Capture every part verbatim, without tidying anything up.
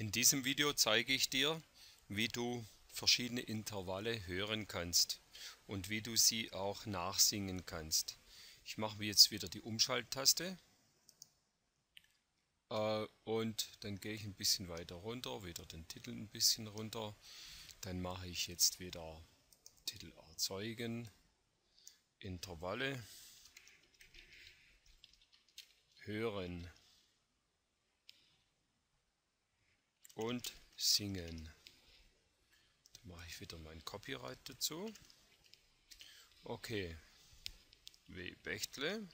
In diesem Video zeige ich dir, wie du verschiedene Intervalle hören kannst und wie du sie auch nachsingen kannst. Ich mache jetzt wieder die Umschalttaste äh, und dann gehe ich ein bisschen weiter runter, wieder den Titel ein bisschen runter. Dann mache ich jetzt wieder Titel erzeugen, Intervalle, hören und singen. Mache ich wieder mein Copyright dazu. Okay, W. Bechtle.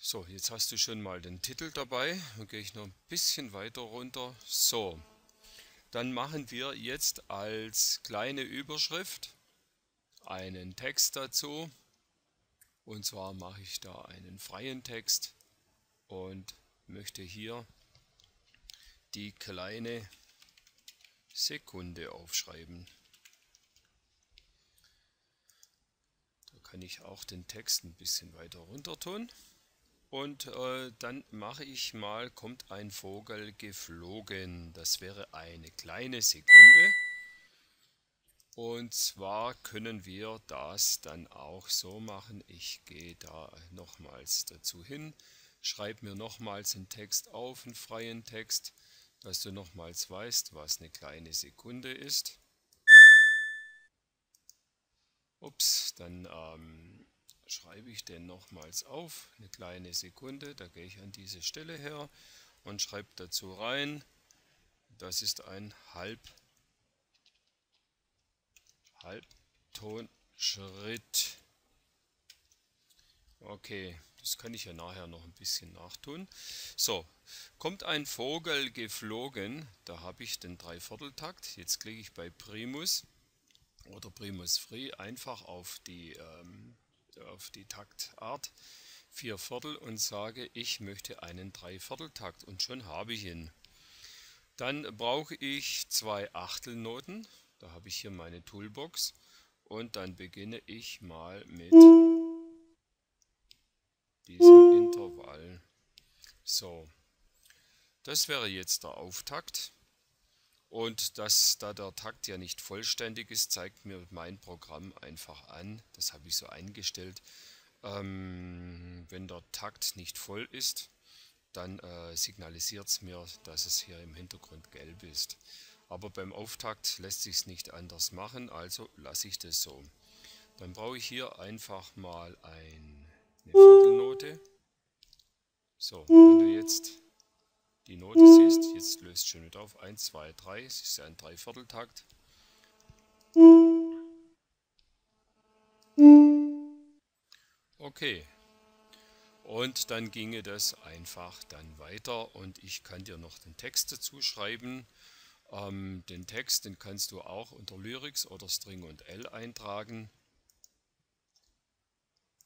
So, jetzt hast du schon mal den Titel dabei. Dann gehe ich noch ein bisschen weiter runter. So, dann machen wir jetzt als kleine Überschrift einen Text dazu. Und zwar mache ich da einen freien Text und möchte hier die kleine Sekunde aufschreiben. Da kann ich auch den Text ein bisschen weiter runter tun. Und äh, dann mache ich mal, kommt ein Vogel geflogen. Das wäre eine kleine Sekunde. Und zwar können wir das dann auch so machen. Ich gehe da nochmals dazu hin, schreibe mir nochmals einen Text auf, einen freien Text, dass du nochmals weißt, was eine kleine Sekunde ist. Ups, dann ähm, schreibe ich den nochmals auf, eine kleine Sekunde. Da gehe ich an diese Stelle her und schreibe dazu rein, das ist ein Halb, Halbtonschritt. Okay, das kann ich ja nachher noch ein bisschen nachtun. So, kommt ein Vogel geflogen, da habe ich den Dreivierteltakt. Jetzt klicke ich bei Primus oder Primus Free einfach auf die, ähm, auf die Taktart vier Viertel und sage, ich möchte einen Dreivierteltakt und schon habe ich ihn. Dann brauche ich zwei Achtelnoten, da habe ich hier meine Toolbox und dann beginne ich mal mit diesem Intervall. So, das wäre jetzt der Auftakt und dass da der Takt ja nicht vollständig ist, zeigt mir mein Programm einfach an, das habe ich so eingestellt, ähm, wenn der Takt nicht voll ist, dann äh, signalisiert es mir, dass es hier im Hintergrund gelb ist. Aber beim Auftakt lässt sich es nicht anders machen, also lasse ich das so. Dann brauche ich hier einfach mal ein eine Viertelnote. So, wenn du jetzt die Note siehst, jetzt löst schon wieder auf eins, zwei, drei, es ist ja ein Dreivierteltakt. Okay, und dann ginge das einfach dann weiter und ich kann dir noch den Text dazu schreiben. Ähm, den Text, den kannst du auch unter Lyrics oder String und L eintragen.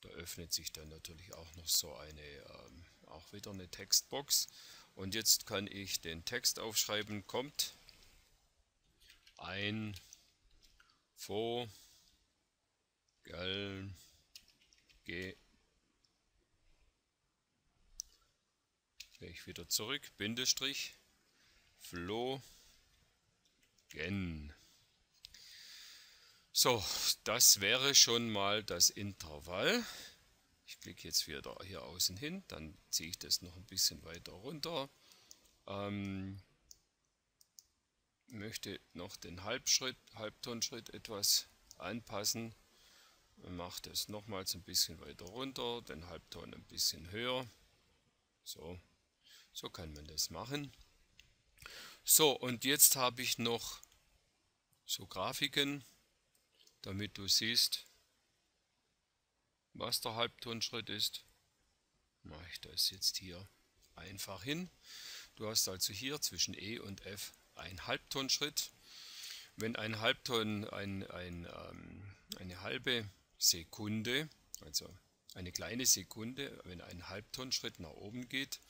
Da öffnet sich dann natürlich auch noch so eine, ähm, auch wieder eine Textbox. Und jetzt kann ich den Text aufschreiben, kommt ein Vogel ge. Gehe ich wieder zurück, Bindestrich, flogen. So, das wäre schon mal das Intervall. Ich klicke jetzt wieder hier außen hin, dann ziehe ich das noch ein bisschen weiter runter. Ähm, möchte noch den Halbschritt, Halbtonschritt etwas anpassen. Mache das nochmals ein bisschen weiter runter, den Halbton ein bisschen höher. So, so kann man das machen. So, und jetzt habe ich noch so Grafiken, damit du siehst, was der Halbtonschritt ist. Mache ich das jetzt hier einfach hin. Du hast also hier zwischen E und F einen Halbtonschritt. Wenn ein Halbton ein, ein, ähm, eine halbe Sekunde, also eine kleine Sekunde, wenn ein Halbtonschritt nach oben geht,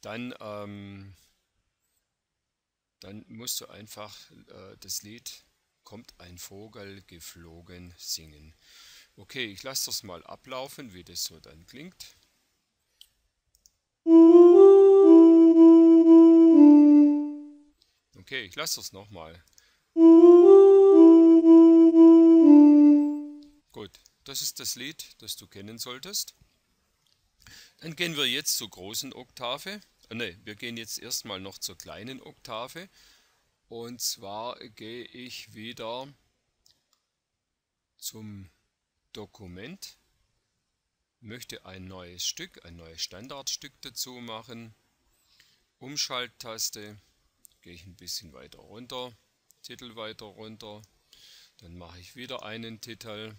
dann, ähm, dann musst du einfach äh, das Lied kommt ein Vogel geflogen singen. Okay, ich lasse das mal ablaufen, wie das so dann klingt. ich lasse das nochmal. Gut, das ist das Lied, das du kennen solltest. Dann gehen wir jetzt zur großen Oktave. Ne, wir gehen jetzt erstmal noch zur kleinen Oktave. Und zwar gehe ich wieder zum Dokument. Möchte ein neues Stück, ein neues Standardstück dazu machen. Umschalttaste. Gehe ich ein bisschen weiter runter. Titel weiter runter. Dann mache ich wieder einen Titel.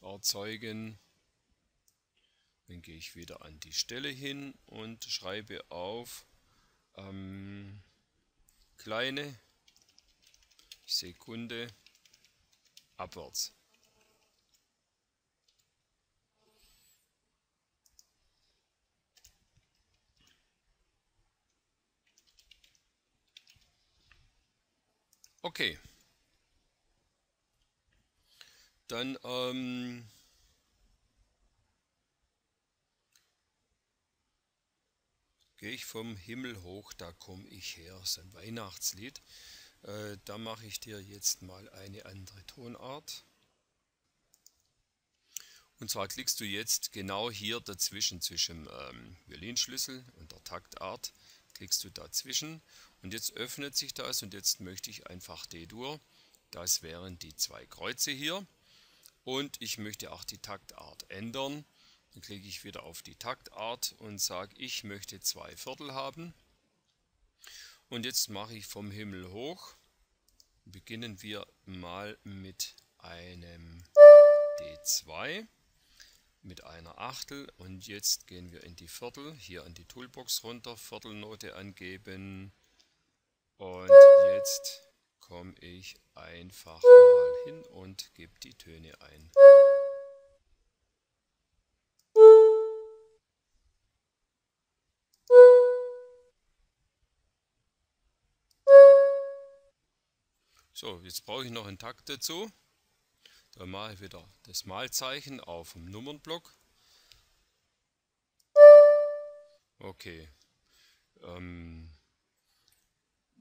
Erzeugen. Dann gehe ich wieder an die Stelle hin und schreibe auf ähm, kleine Sekunde abwärts. Okay. Dann ähm, gehe ich vom Himmel hoch, da komme ich her, das ist ein Weihnachtslied. Äh, da mache ich dir jetzt mal eine andere Tonart. Und zwar klickst du jetzt genau hier dazwischen, zwischen ähm, Violinschlüssel und der Taktart, klickst du dazwischen und jetzt öffnet sich das und jetzt möchte ich einfach D-Dur. Das wären die zwei Kreuze hier. Und ich möchte auch die Taktart ändern. Dann klicke ich wieder auf die Taktart und sage, ich möchte zwei Viertel haben. Und jetzt mache ich vom Himmel hoch. Beginnen wir mal mit einem D zwei, mit einer Achtel. Und jetzt gehen wir in die Viertel, hier an die Toolbox runter, Viertelnote angeben. Und jetzt komme ich einfach mal hin und gebe die Töne ein. So, jetzt brauche ich noch einen Takt dazu. Da mache ich wieder das Malzeichen auf dem Nummernblock. Okay. Ähm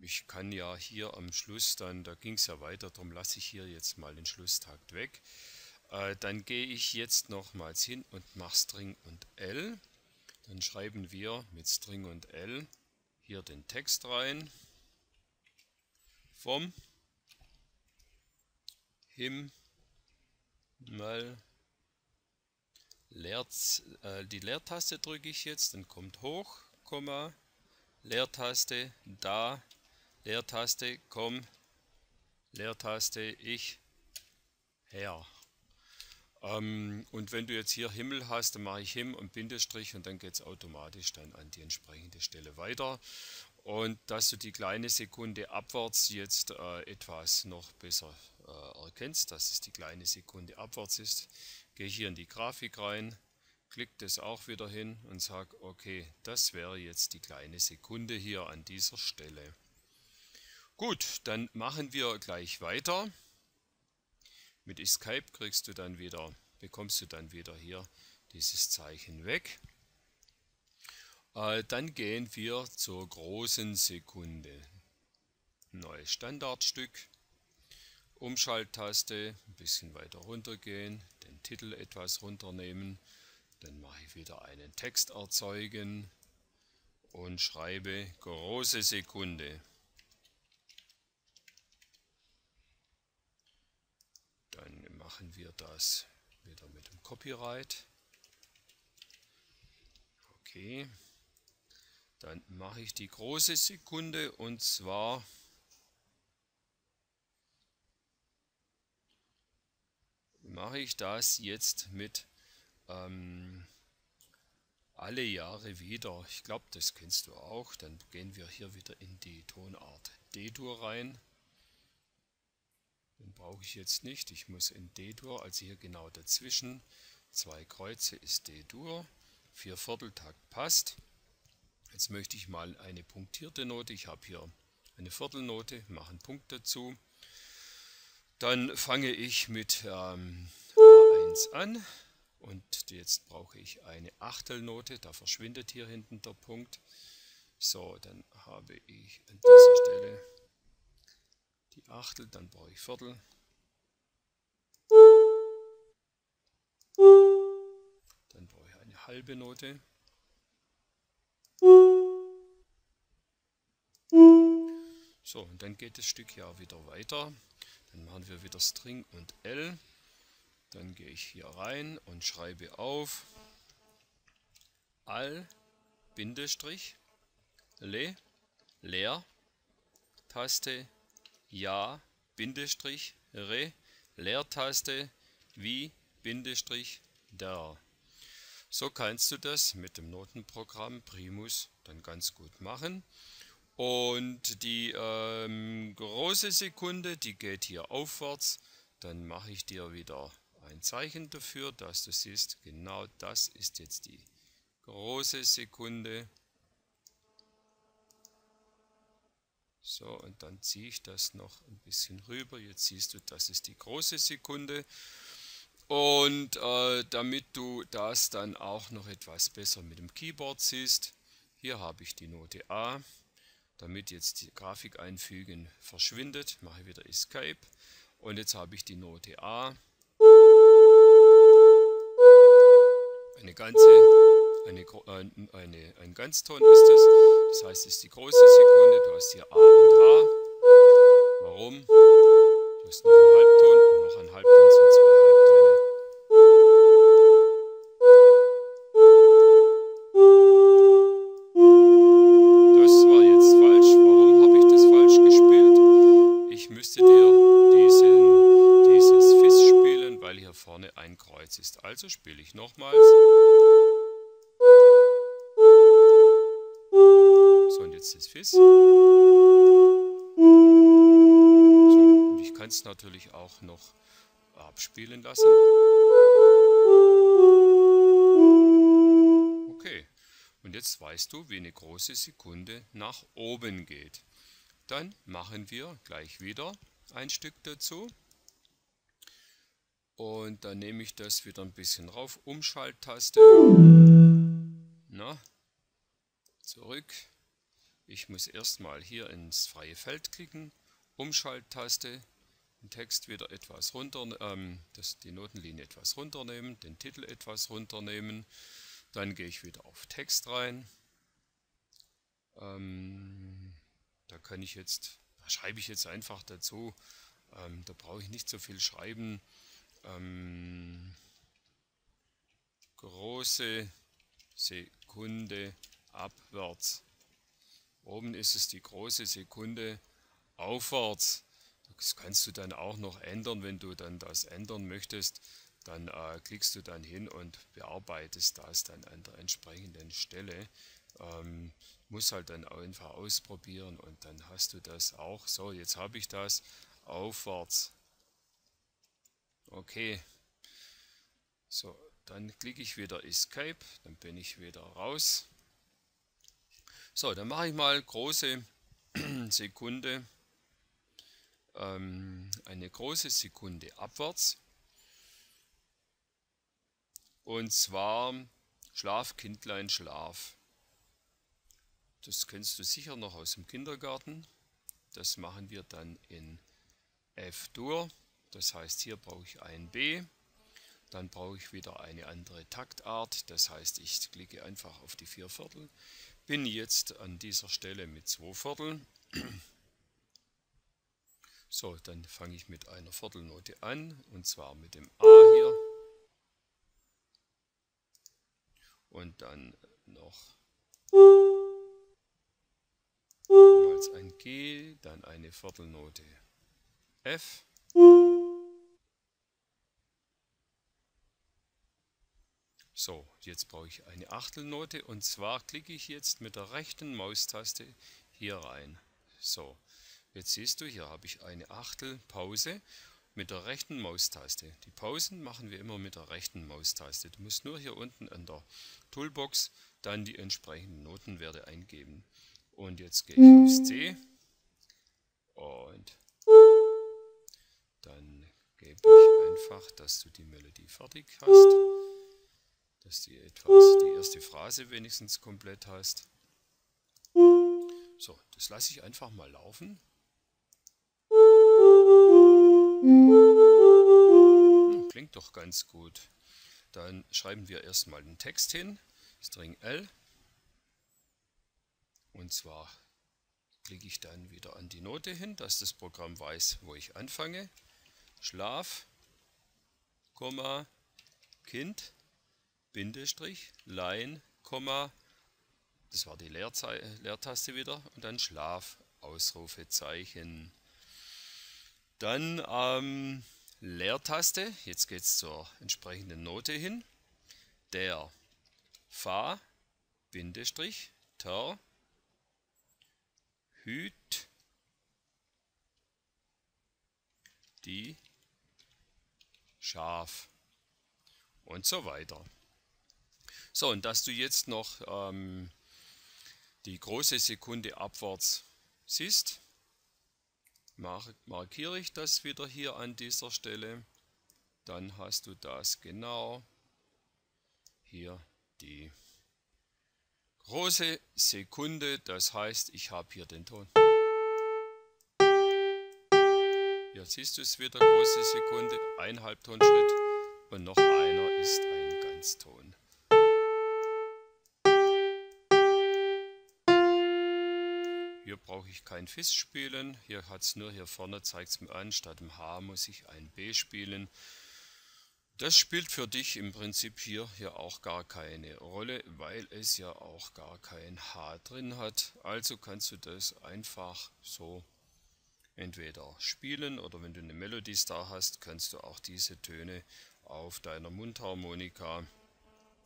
Ich kann ja hier am Schluss dann, da ging es ja weiter, darum lasse ich hier jetzt mal den Schlusstakt weg. Äh, dann gehe ich jetzt nochmals hin und mache String und L. Dann schreiben wir mit String und L hier den Text rein. Vom Himmel. Leer, äh, die Leertaste drücke ich jetzt, dann kommt hoch, Komma, Leertaste, da. Leertaste, komm, Leertaste, ich, her. Ähm, und wenn du jetzt hier Himmel hast, dann mache ich Him und Bindestrich und dann geht es automatisch dann an die entsprechende Stelle weiter. Und dass du die kleine Sekunde abwärts jetzt äh, etwas noch besser äh, erkennst, dass es die kleine Sekunde abwärts ist, gehe ich hier in die Grafik rein, klicke das auch wieder hin und sage, okay, das wäre jetzt die kleine Sekunde hier an dieser Stelle. Gut, dann machen wir gleich weiter. Mit Escape kriegst du dann wieder, bekommst du dann wieder hier dieses Zeichen weg. Äh, dann gehen wir zur großen Sekunde. Neues Standardstück. Umschalttaste, ein bisschen weiter runter gehen, den Titel etwas runternehmen. Dann mache ich wieder einen Text erzeugen und schreibe große Sekunde. Dann machen wir das wieder mit dem Copyright. Okay. Dann mache ich die große Sekunde und zwar mache ich das jetzt mit ähm, alle Jahre wieder. Ich glaube, das kennst du auch. Dann gehen wir hier wieder in die Tonart D-Dur rein. Den brauche ich jetzt nicht. Ich muss in D-Dur, also hier genau dazwischen. Zwei Kreuze ist D-Dur. Vier Vierteltakt passt. Jetzt möchte ich mal eine punktierte Note. Ich habe hier eine Viertelnote, mache einen Punkt dazu. Dann fange ich mit ähm, A eins an. Und jetzt brauche ich eine Achtelnote. Da verschwindet hier hinten der Punkt. So, dann habe ich an dieser Stelle die Achtel, dann brauche ich Viertel. Dann brauche ich eine halbe Note. So, und dann geht das Stück ja wieder weiter. Dann machen wir wieder String und L. Dann gehe ich hier rein und schreibe auf Al, Bindestrich, Le, leer, Taste, Ja, Bindestrich, Re, Leertaste, Wie, Bindestrich, Der. So kannst du das mit dem Notenprogramm Primus dann ganz gut machen. Und die ähm, große Sekunde, die geht hier aufwärts. Dann mache ich dir wieder ein Zeichen dafür, dass du siehst, genau das ist jetzt die große Sekunde. So, und dann ziehe ich das noch ein bisschen rüber. Jetzt siehst du, das ist die große Sekunde. Und äh, damit du das dann auch noch etwas besser mit dem Keyboard siehst, hier habe ich die Note A. Damit jetzt die Grafik einfügen verschwindet, mache ich wieder Escape. Und jetzt habe ich die Note A. Eine ganze... Eine, eine, ein Ganzton ist es, das heißt, es ist die große Sekunde, du hast hier A und H. Warum? Du hast noch einen Halbton und noch einen Halbton sind zwei Halbtöne. Das war jetzt falsch. Warum habe ich das falsch gespielt? Ich müsste dir diesen, dieses Fis spielen, weil hier vorne ein Kreuz ist. Also spiele ich nochmals. Das Fis. So, und ich kann es natürlich auch noch abspielen lassen. Okay, und jetzt weißt du, wie eine große Sekunde nach oben geht. Dann machen wir gleich wieder ein Stück dazu. Und dann nehme ich das wieder ein bisschen rauf. Umschalttaste. Na, zurück. Ich muss erstmal hier ins freie Feld klicken, Umschalttaste, den Text wieder etwas runter, ähm, das, die Notenlinie etwas runternehmen, den Titel etwas runternehmen. Dann gehe ich wieder auf Text rein. Ähm, da kann ich jetzt, da schreibe ich jetzt einfach dazu. Ähm, da brauche ich nicht so viel schreiben. Ähm, große Sekunde abwärts. Oben ist es die große Sekunde aufwärts. Das kannst du dann auch noch ändern, wenn du dann das ändern möchtest. Dann äh, klickst du dann hin und bearbeitest das dann an der entsprechenden Stelle. Ähm, muss halt dann einfach ausprobieren und dann hast du das auch. So, jetzt habe ich das aufwärts. Okay. So, dann klicke ich wieder Escape. Dann bin ich wieder raus. So, dann mache ich mal große Sekunde, ähm, eine große Sekunde abwärts. Und zwar Schlaf, Kindlein, Schlaf. Das kennst du sicher noch aus dem Kindergarten. Das machen wir dann in F-Dur. Das heißt, hier brauche ich ein B. Dann brauche ich wieder eine andere Taktart. Das heißt, ich klicke einfach auf die vier Viertel. Bin jetzt an dieser Stelle mit zwei Vierteln. So, dann fange ich mit einer Viertelnote an, und zwar mit dem A hier. Und dann noch nochmals ein G, dann eine Viertelnote F. So, jetzt brauche ich eine Achtelnote, und zwar klicke ich jetzt mit der rechten Maustaste hier rein. So, jetzt siehst du, hier habe ich eine Achtelpause mit der rechten Maustaste. Die Pausen machen wir immer mit der rechten Maustaste. Du musst nur hier unten an der Toolbox dann die entsprechenden Notenwerte eingeben. Und jetzt gehe ich aufs C und dann gebe ich einfach, dass du die Melodie fertig hast. Dass du etwas, die erste Phrase wenigstens komplett hast. So, das lasse ich einfach mal laufen. Hm, klingt doch ganz gut. Dann schreiben wir erstmal den Text hin, String L. Und zwar klicke ich dann wieder an die Note hin, dass das Programm weiß, wo ich anfange. Schlaf, Komma, Kind, Bindestrich, Line, Komma, das war die Leerze Leertaste wieder, und dann Schlaf, Ausrufezeichen. Dann ähm, Leertaste, jetzt geht es zur entsprechenden Note hin, der, Fa, Bindestrich, Ter, Hüt, die, Schaf und so weiter. So, und dass du jetzt noch ähm, die große Sekunde abwärts siehst, mar- markiere ich das wieder hier an dieser Stelle. Dann hast du das genau hier, die große Sekunde, das heißt, ich habe hier den Ton. Jetzt siehst du es wieder, große Sekunde, ein Halbtonschritt und noch einer ist ein Ganzton. Hier brauche ich kein Fis spielen, hier hat es nur, hier vorne zeigt es mir an, statt dem H muss ich ein B spielen. Das spielt für dich im Prinzip hier, hier auch gar keine Rolle, weil es ja auch gar kein H drin hat. Also kannst du das einfach so entweder spielen, oder wenn du eine Melody Star hast, kannst du auch diese Töne auf deiner Mundharmonika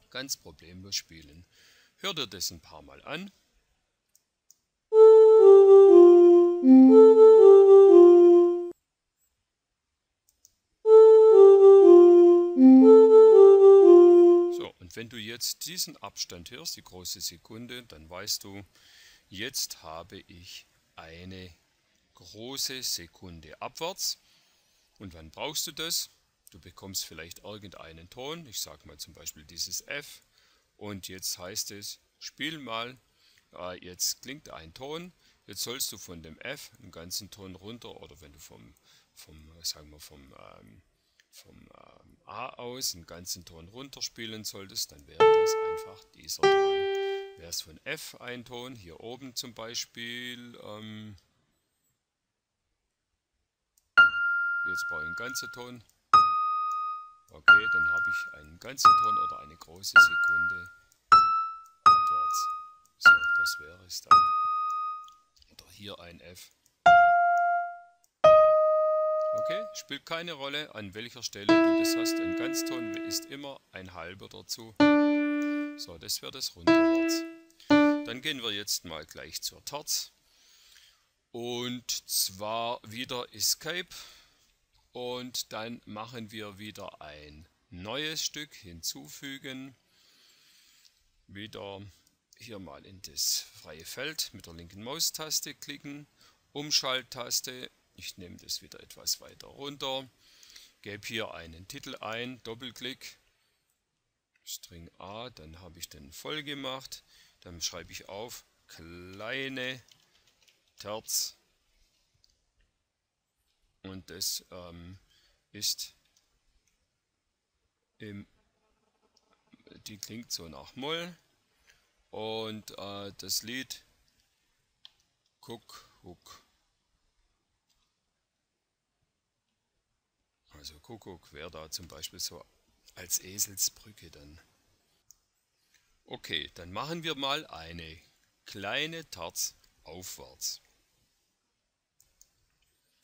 ganz problemlos spielen. Hör dir das ein paar Mal an. Wenn du jetzt diesen Abstand hörst, die große Sekunde, dann weißt du, jetzt habe ich eine große Sekunde abwärts. Und wann brauchst du das? Du bekommst vielleicht irgendeinen Ton, ich sage mal zum Beispiel dieses F. Und jetzt heißt es, spiel mal, äh, jetzt klingt ein Ton, jetzt sollst du von dem F einen ganzen Ton runter, oder wenn du vom, vom sagen wir vom... Ähm, vom ähm, A aus einen ganzen Ton runterspielen solltest, dann wäre das einfach dieser Ton. Wäre es von F ein Ton, hier oben zum Beispiel, ähm, jetzt brauche ich einen ganzen Ton, okay, dann habe ich einen ganzen Ton oder eine große Sekunde abwärts. So, das wäre es dann. Oder hier ein F. Okay, spielt keine Rolle, an welcher Stelle du das hast. Ein Ganzton ist immer ein halber dazu. So, das wäre das runterwärts. Dann gehen wir jetzt mal gleich zur Terz. Und zwar wieder Escape. Und dann machen wir wieder ein neues Stück hinzufügen. Wieder hier mal in das freie Feld mit der linken Maustaste klicken. Umschalttaste. Ich nehme das wieder etwas weiter runter, gebe hier einen Titel ein, Doppelklick, String A, dann habe ich den voll gemacht, dann schreibe ich auf kleine Terz und das ähm, ist im, die klingt so nach Moll und äh, das Lied Kuck, Huck. Also Kuckuck wäre da zum Beispiel so als Eselsbrücke dann. Okay, dann machen wir mal eine kleine Terz aufwärts.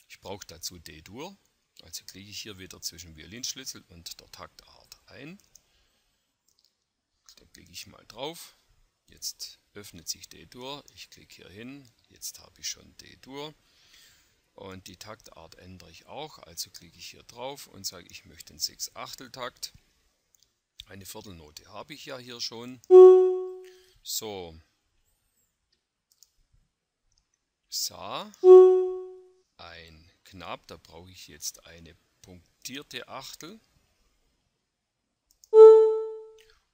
Ich brauche dazu D-Dur, also klicke ich hier wieder zwischen Violinschlüssel und der Taktart ein. Dann klicke ich mal drauf, jetzt öffnet sich D-Dur, ich klicke hier hin, jetzt habe ich schon D-Dur. Und die Taktart ändere ich auch, also klicke ich hier drauf und sage, ich möchte einen sechs Achtel Takt. Eine Viertelnote habe ich ja hier schon. So. Sa. Ein Knab, da brauche ich jetzt eine punktierte Achtel.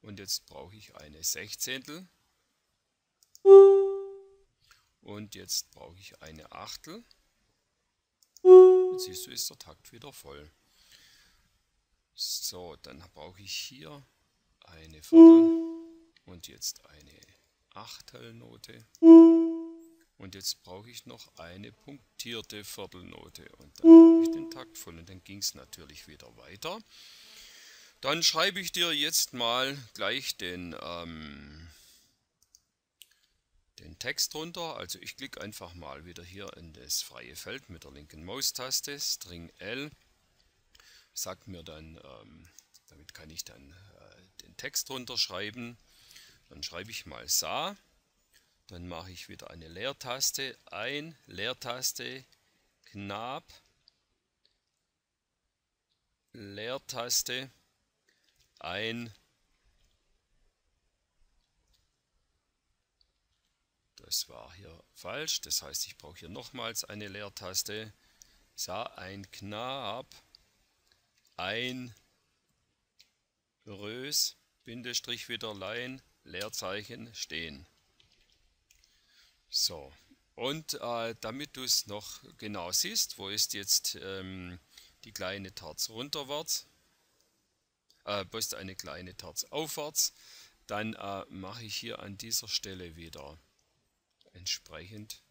Und jetzt brauche ich eine Sechzehntel. Und jetzt brauche ich eine Achtel. und siehst du, ist der Takt wieder voll. So, dann brauche ich hier eine Viertel und jetzt eine Achtelnote. Und jetzt brauche ich noch eine punktierte Viertelnote. Und dann habe ich den Takt voll. Und dann ging es natürlich wieder weiter. Dann schreibe ich dir jetzt mal gleich den, ähm, den Text runter. Also ich klicke einfach mal wieder hier in das freie Feld mit der linken Maustaste. String L. Sagt mir dann, ähm, damit kann ich dann äh, den Text runter schreiben. Dann schreibe ich mal Sa. Dann mache ich wieder eine Leertaste, ein, Leertaste, Knab, Leertaste, ein, das war hier falsch, das heißt, ich brauche hier nochmals eine Leertaste, Sa, ein, Knab, ein, Rös, Bindestrich wieder, Lein, Leerzeichen, stehen. So, und äh, damit du es noch genau siehst, wo ist jetzt ähm, die kleine Terz runterwärts, äh, wo ist eine kleine Terz aufwärts, dann äh, mache ich hier an dieser Stelle wieder entsprechend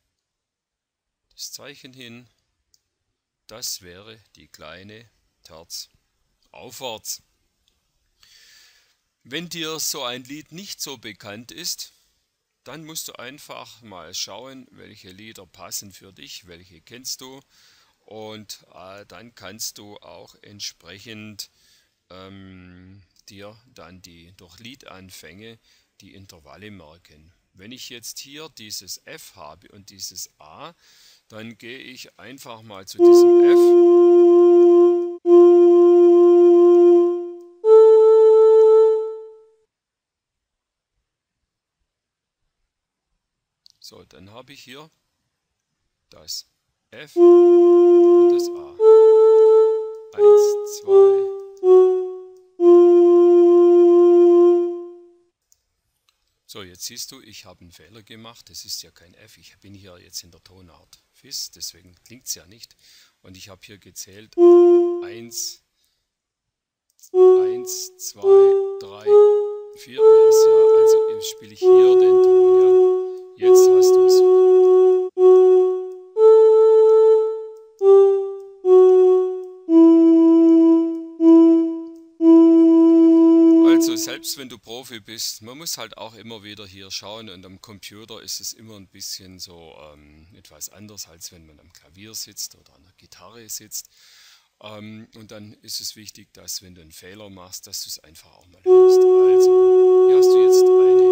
das Zeichen hin. Das wäre die kleine Terz aufwärts. Wenn dir so ein Lied nicht so bekannt ist, dann musst du einfach mal schauen, welche Lieder passen für dich, welche kennst du. Und äh, dann kannst du auch entsprechend ähm, dir dann die durch Liedanfänge die Intervalle merken. Wenn ich jetzt hier dieses F habe und dieses A, dann gehe ich einfach mal zu diesem F. So, dann habe ich hier das F und das A. Eins, zwei. So, jetzt siehst du, ich habe einen Fehler gemacht. Das ist ja kein F. Ich bin hier jetzt in der Tonart Fis, deswegen klingt es ja nicht. Und ich habe hier gezählt. Eins, eins, zwei, drei, vier. Also spiele ich hier den Ton, ja. Jetzt hast du es. Also selbst wenn du Profi bist, man muss halt auch immer wieder hier schauen, und am Computer ist es immer ein bisschen so ähm, etwas anders, als wenn man am Klavier sitzt oder an der Gitarre sitzt. Ähm, und dann ist es wichtig, dass wenn du einen Fehler machst, dass du es einfach auch mal hörst. Also hier hast du jetzt eine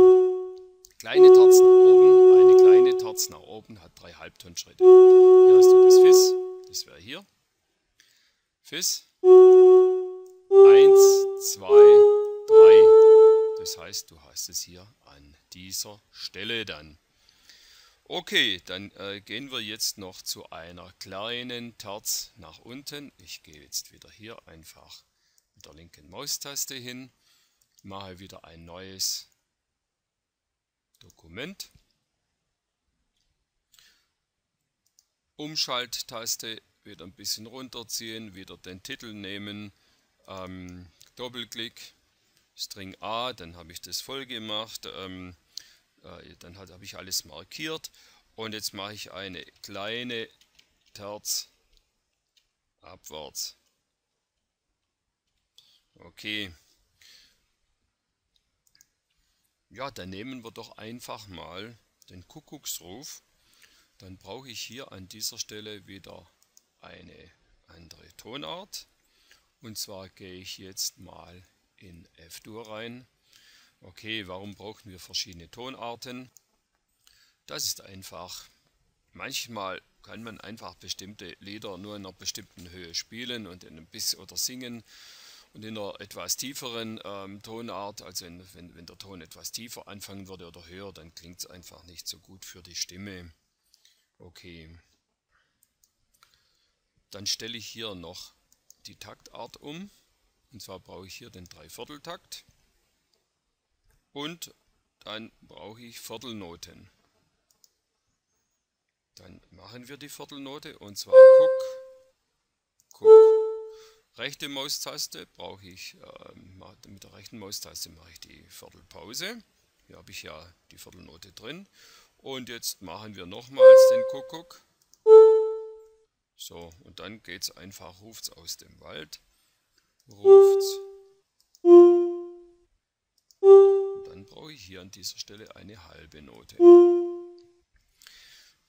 kleine Terz nach oben. Terz nach oben hat drei Halbtonschritte. Hier hast du das Fis, das wäre hier. Fis. eins, zwei, drei. Das heißt, du hast es hier an dieser Stelle dann. Okay, dann äh, gehen wir jetzt noch zu einer kleinen Terz nach unten. Ich gehe jetzt wieder hier einfach mit der linken Maustaste hin, mache wieder ein neues Dokument. Umschalttaste, wieder ein bisschen runterziehen, wieder den Titel nehmen, ähm, Doppelklick, String A, dann habe ich das voll gemacht, ähm, äh, dann habe ich alles markiert und jetzt mache ich eine kleine Terz abwärts. Okay. Ja, dann nehmen wir doch einfach mal den Kuckucksruf. Dann brauche ich hier an dieser Stelle wieder eine andere Tonart. Und zwar gehe ich jetzt mal in F-Dur rein. Okay, warum brauchen wir verschiedene Tonarten? Das ist einfach. Manchmal kann man einfach bestimmte Lieder nur in einer bestimmten Höhe spielen und in einem bisschen oder singen. Und in einer etwas tieferen ähm, Tonart, also in, wenn, wenn der Ton etwas tiefer anfangen würde oder höher, dann klingt es einfach nicht so gut für die Stimme. Okay, dann stelle ich hier noch die Taktart um, und zwar brauche ich hier den Dreivierteltakt und dann brauche ich Viertelnoten. Dann machen wir die Viertelnote und zwar guck, Rechte Maustaste brauche ich, äh, mit der rechten Maustaste mache ich die Viertelpause. Hier habe ich ja die Viertelnote drin. Und jetzt machen wir nochmals den Kuckuck. So, und dann geht es einfach, ruft's aus dem Wald. Ruft's. Und dann brauche ich hier an dieser Stelle eine halbe Note.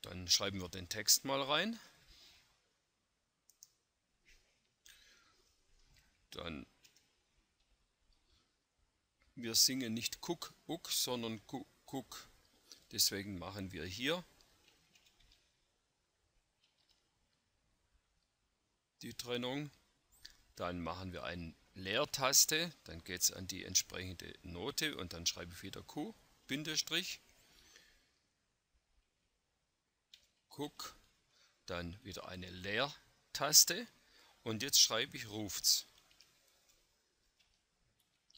Dann schreiben wir den Text mal rein. Dann, wir singen nicht Kuck-Uck, sondern Kuck. Deswegen machen wir hier die Trennung. Dann machen wir eine Leertaste, dann geht es an die entsprechende Note und dann schreibe ich wieder Q, Bindestrich, Kuck, dann wieder eine Leertaste und jetzt schreibe ich Ruft's.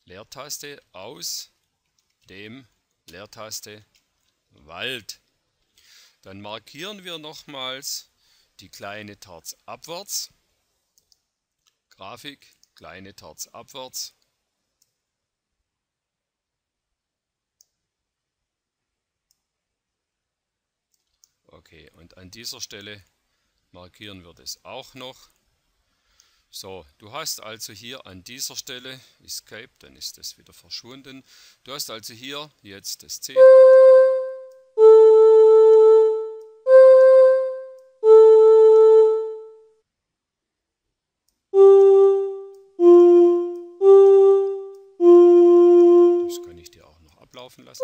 Leertaste aus dem Leertaste Wald. Dann markieren wir nochmals die kleine Tarz abwärts. Grafik, kleine Tarz abwärts. Okay, und an dieser Stelle markieren wir das auch noch. So, du hast also hier an dieser Stelle, Escape, dann ist das wieder verschwunden. Du hast also hier jetzt das C. Das kann ich dir auch noch ablaufen lassen.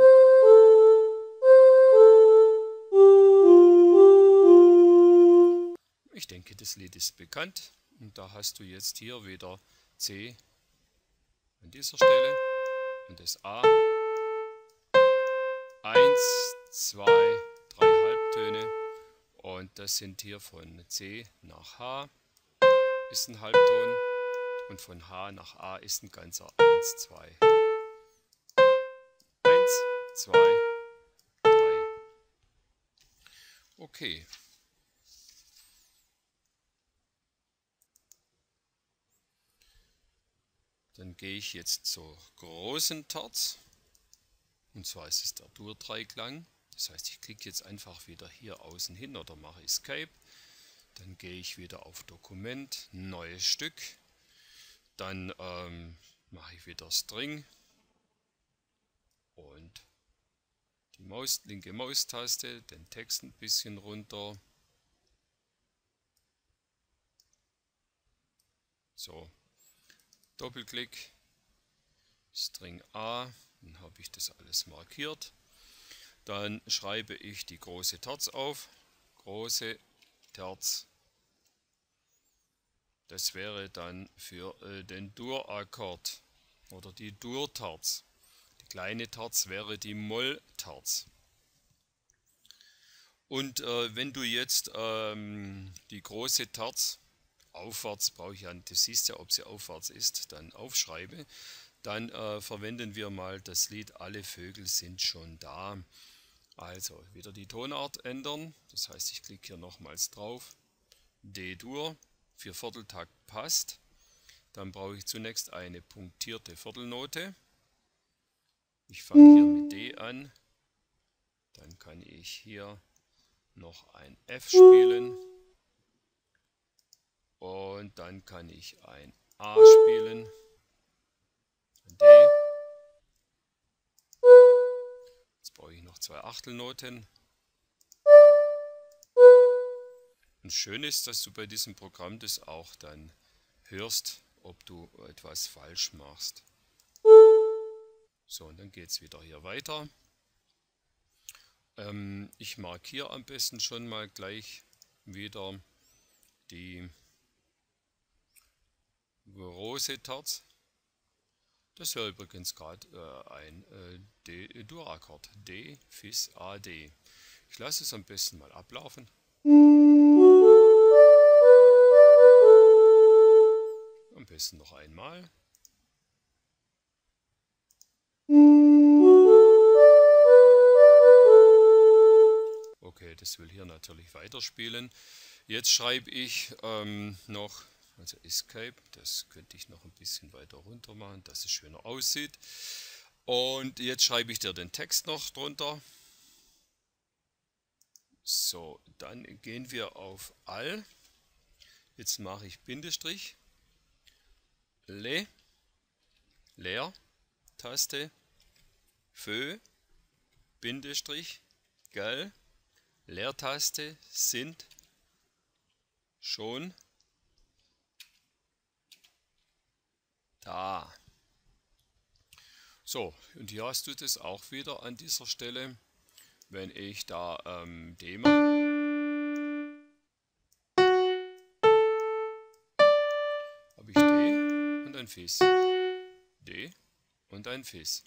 Ich denke, das Lied ist bekannt. Und da hast du jetzt hier wieder C an dieser Stelle und das A. eins, zwei, drei Halbtöne und das sind hier von C nach H ist ein Halbton und von H nach A ist ein ganzer eins, zwei. eins, zwei, drei. Okay. Dann gehe ich jetzt zur großen Terz. Und zwar ist es der Dur-Dreiklang. Das heißt, ich klicke jetzt einfach wieder hier außen hin oder mache Escape. Dann gehe ich wieder auf Dokument, neues Stück. Dann ähm, mache ich wieder String. Und die Maus, linke Maustaste, den Text ein bisschen runter. So. Doppelklick, String A, dann habe ich das alles markiert. Dann schreibe ich die große Terz auf, große Terz. Das wäre dann für äh, den Dur-Akkord oder die Dur-Terz. Die kleine Terz wäre die Moll-Terz. Und äh, wenn du jetzt ähm, die große Terz aufwärts brauche ich ja nicht, das siehst ja, ob sie aufwärts ist, dann aufschreibe. Dann äh, verwenden wir mal das Lied Alle Vögel sind schon da. Also wieder die Tonart ändern. Das heißt, ich klicke hier nochmals drauf. D-Dur, Viervierteltakt passt. Dann brauche ich zunächst eine punktierte Viertelnote. Ich fange hier mit D an. Dann kann ich hier noch ein F spielen. Und dann kann ich ein A spielen, ein D. Jetzt brauche ich noch zwei Achtelnoten. Und schön ist, dass du bei diesem Programm das auch dann hörst, ob du etwas falsch machst. So, und dann geht es wieder hier weiter. Ähm, ich markiere am besten schon mal gleich wieder die große Terz. Das wäre übrigens gerade äh, ein äh, Dur-Akkord. D, Fis, A, D. Ich lasse es am besten mal ablaufen. Am besten noch einmal. Okay, das will hier natürlich weiterspielen. Jetzt schreibe ich ähm, noch Also Escape, das könnte ich noch ein bisschen weiter runter machen, dass es schöner aussieht. Und jetzt schreibe ich dir den Text noch drunter. So, dann gehen wir auf All. Jetzt mache ich Bindestrich, Le, Leer, Taste, Fö, Bindestrich, Gell, Leertaste, Sind, Schon, Da. So, und hier hast du das auch wieder an dieser Stelle, wenn ich da ähm, D mache. Ein Fis, D und ein Fis.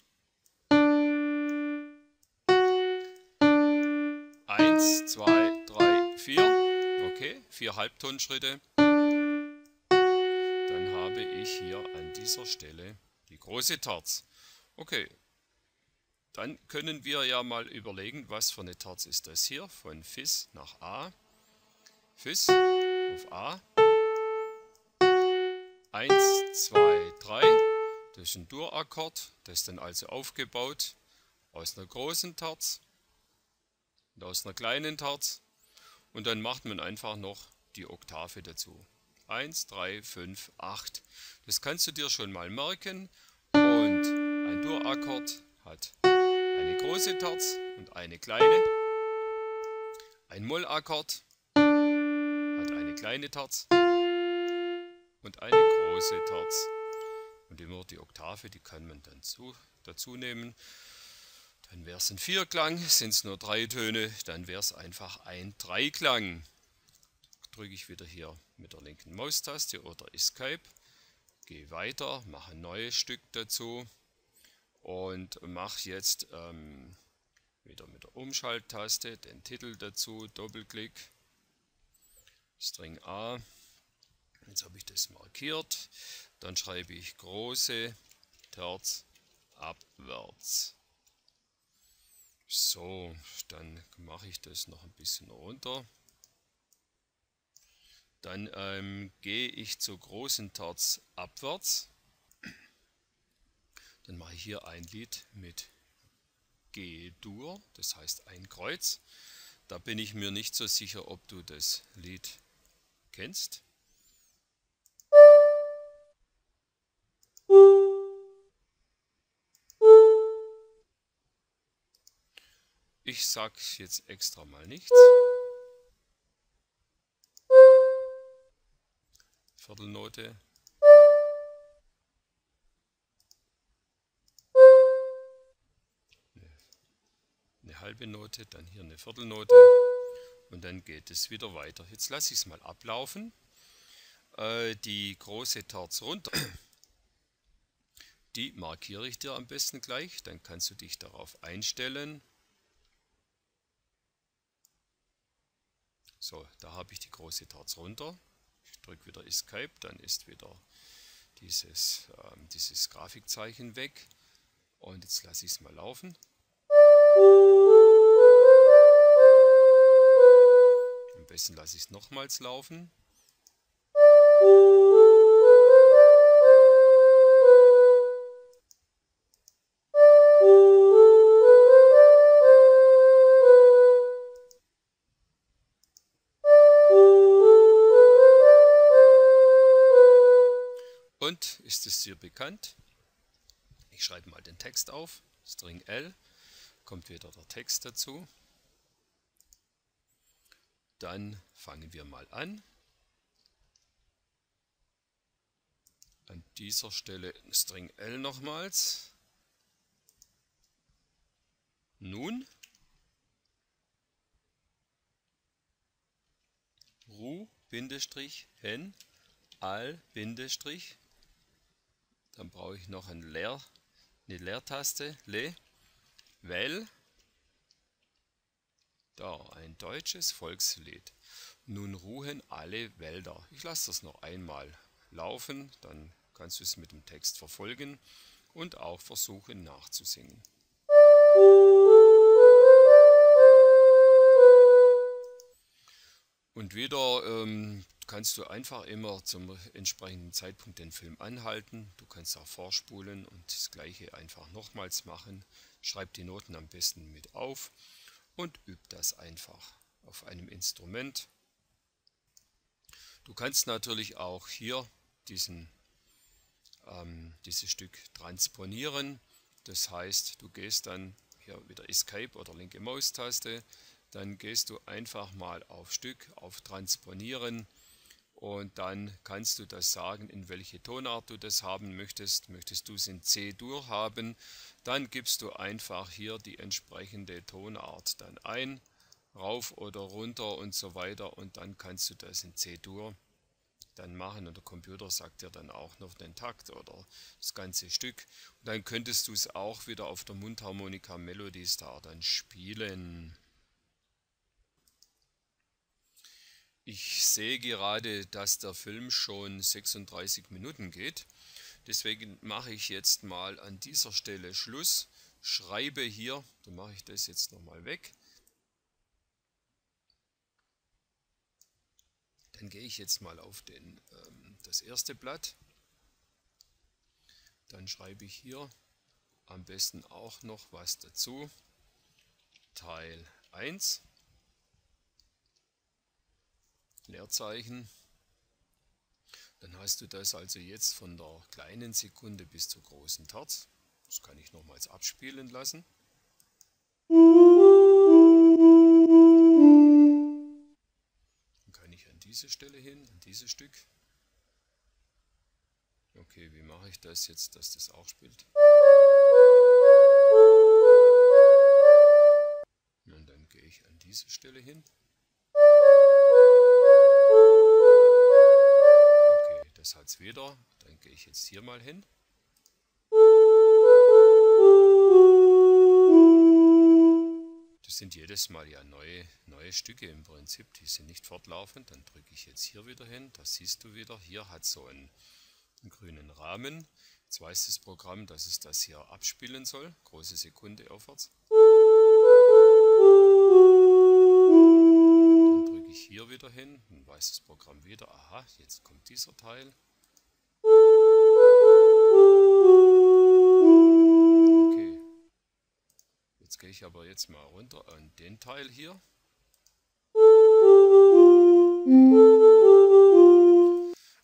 eins, zwei, drei, vier. Okay, vier Halbtonschritte. Dann habe ich hier an dieser Stelle die große Terz. Okay, dann können wir ja mal überlegen, was für eine Terz ist das hier. Von Fis nach A. Fis auf A. eins, zwei, drei, das ist ein Dur-Akkord, das ist dann also aufgebaut aus einer großen Terz und aus einer kleinen Terz, und dann macht man einfach noch die Oktave dazu. eins, drei, fünf, acht. Das kannst du dir schon mal merken, und ein Dur-Akkord hat eine große Terz und eine kleine. Ein Moll-Akkord hat eine kleine Terz und eine große Terz, und immer die Oktave, die kann man dann zu, dazu nehmen. Dann wäre es ein Vierklang, sind es nur drei Töne, dann wäre es einfach ein Dreiklang. Drücke ich wieder hier mit der linken Maustaste oder Escape, gehe weiter, mache ein neues Stück dazu und mache jetzt ähm, wieder mit der Umschalttaste den Titel dazu, Doppelklick, String A. Jetzt habe ich das markiert, dann schreibe ich große Terz abwärts. So, dann mache ich das noch ein bisschen runter. Dann ähm, gehe ich zur großen Terz abwärts. Dann mache ich hier ein Lied mit G-Dur, das heißt ein Kreuz. Da bin ich mir nicht so sicher, ob du das Lied kennst. Ich sage jetzt extra mal nichts. Viertelnote. Eine halbe Note, dann hier eine Viertelnote. Und dann geht es wieder weiter. Jetzt lasse ich es mal ablaufen. Äh, die große Terz runter. Die markiere ich dir am besten gleich. Dann kannst du dich darauf einstellen. So, da habe ich die große Terz runter. Ich drücke wieder Escape, dann ist wieder dieses, ähm, dieses Grafikzeichen weg. Und jetzt lasse ich es mal laufen. Am besten lasse ich es nochmals laufen. Und ist es dir bekannt? Ich schreibe mal den Text auf, String L, kommt wieder der Text dazu. Dann fangen wir mal an. An dieser Stelle String L nochmals. Nun. Ru, Bindestrich, Hen, Al, Bindestrich. Dann brauche ich noch ein Leer, eine Leertaste, Le, Well, da ein deutsches Volkslied. Nun ruhen alle Wälder. Ich lasse das noch einmal laufen, dann kannst du es mit dem Text verfolgen und auch versuchen nachzusingen. Und wieder ähm, kannst du einfach immer zum entsprechenden Zeitpunkt den Film anhalten. Du kannst auch vorspulen und das Gleiche einfach nochmals machen. Schreib die Noten am besten mit auf und üb das einfach auf einem Instrument. Du kannst natürlich auch hier diesen, ähm, dieses Stück transponieren. Das heißt, du gehst dann hier wieder Escape oder linke Maustaste. Dann gehst du einfach mal auf Stück, auf Transponieren und dann kannst du das sagen, in welche Tonart du das haben möchtest. Möchtest du es in C-Dur haben, dann gibst du einfach hier die entsprechende Tonart dann ein, rauf oder runter und so weiter und dann kannst du das in C-Dur dann machen und der Computer sagt dir dann auch noch den Takt oder das ganze Stück. Und dann könntest du es auch wieder auf der Mundharmonika Melody Star dann spielen. Ich sehe gerade, dass der Film schon sechsunddreißig Minuten geht. Deswegen mache ich jetzt mal an dieser Stelle Schluss. Schreibe hier, dann mache ich das jetzt nochmal weg. Dann gehe ich jetzt mal auf den, ähm, das erste Blatt. Dann schreibe ich hier am besten auch noch was dazu. Teil eins. Leerzeichen. Dann hast du das also jetzt von der kleinen Sekunde bis zur großen Terz. Das kann ich nochmals abspielen lassen. Dann kann ich an diese Stelle hin, an dieses Stück. Okay, wie mache ich das jetzt, dass das auch spielt? Und dann gehe ich an diese Stelle hin. Das hat es wieder, dann gehe ich jetzt hier mal hin. Das sind jedes Mal ja neue, neue Stücke im Prinzip, die sind nicht fortlaufend. Dann drücke ich jetzt hier wieder hin, das siehst du wieder, hier hat es so einen, einen grünen Rahmen. Jetzt weiß das Programm, dass es das hier abspielen soll, große Sekunde aufwärts. Hier wieder hin, dann weiß das Programm wieder, aha, jetzt kommt dieser Teil. Okay, jetzt gehe ich aber jetzt mal runter an den Teil hier.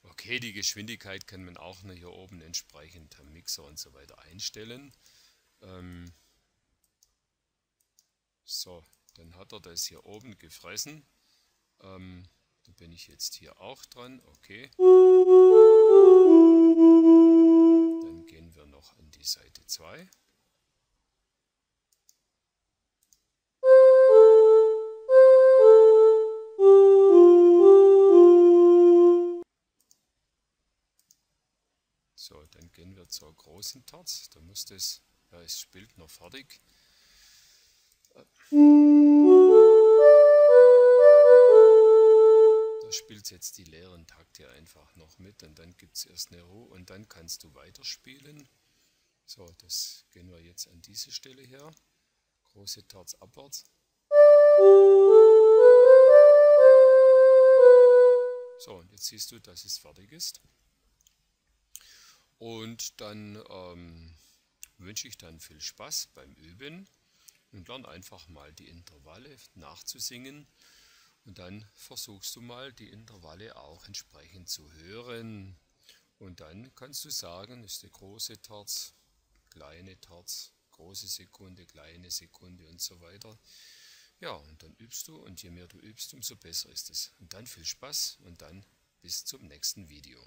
Okay, die Geschwindigkeit kann man auch noch hier oben entsprechend am Mixer und so weiter einstellen. Ähm so, dann hat er das hier oben gefressen. Ähm, da bin ich jetzt hier auch dran, okay. Dann gehen wir noch an die Seite zwei. So, dann gehen wir zur großen Terz. Da muss das, ja, es spielt noch fertig. Spielt jetzt die leeren Takte einfach noch mit und dann gibt es erst eine Ruhe und dann kannst du weiterspielen. So, das gehen wir jetzt an diese Stelle her. Große Terz abwärts. So, und jetzt siehst du, dass es fertig ist. Und dann ähm, wünsche ich dann viel Spaß beim Üben und lerne einfach mal die Intervalle nachzusingen. Und dann versuchst du mal, die Intervalle auch entsprechend zu hören. Und dann kannst du sagen, ist eine große Terz, kleine Terz, große Sekunde, kleine Sekunde und so weiter. Ja, und dann übst du und je mehr du übst, umso besser ist es. Und dann viel Spaß und dann bis zum nächsten Video.